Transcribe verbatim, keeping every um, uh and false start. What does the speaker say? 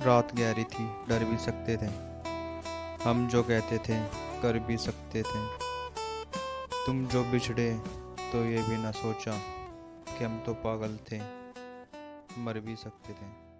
रात गहरी थी, डर भी सकते थे। हम जो कहते थे कर भी सकते थे। तुम जो बिछड़े तो ये भी ना सोचा कि हम तो पागल थे, मर भी सकते थे।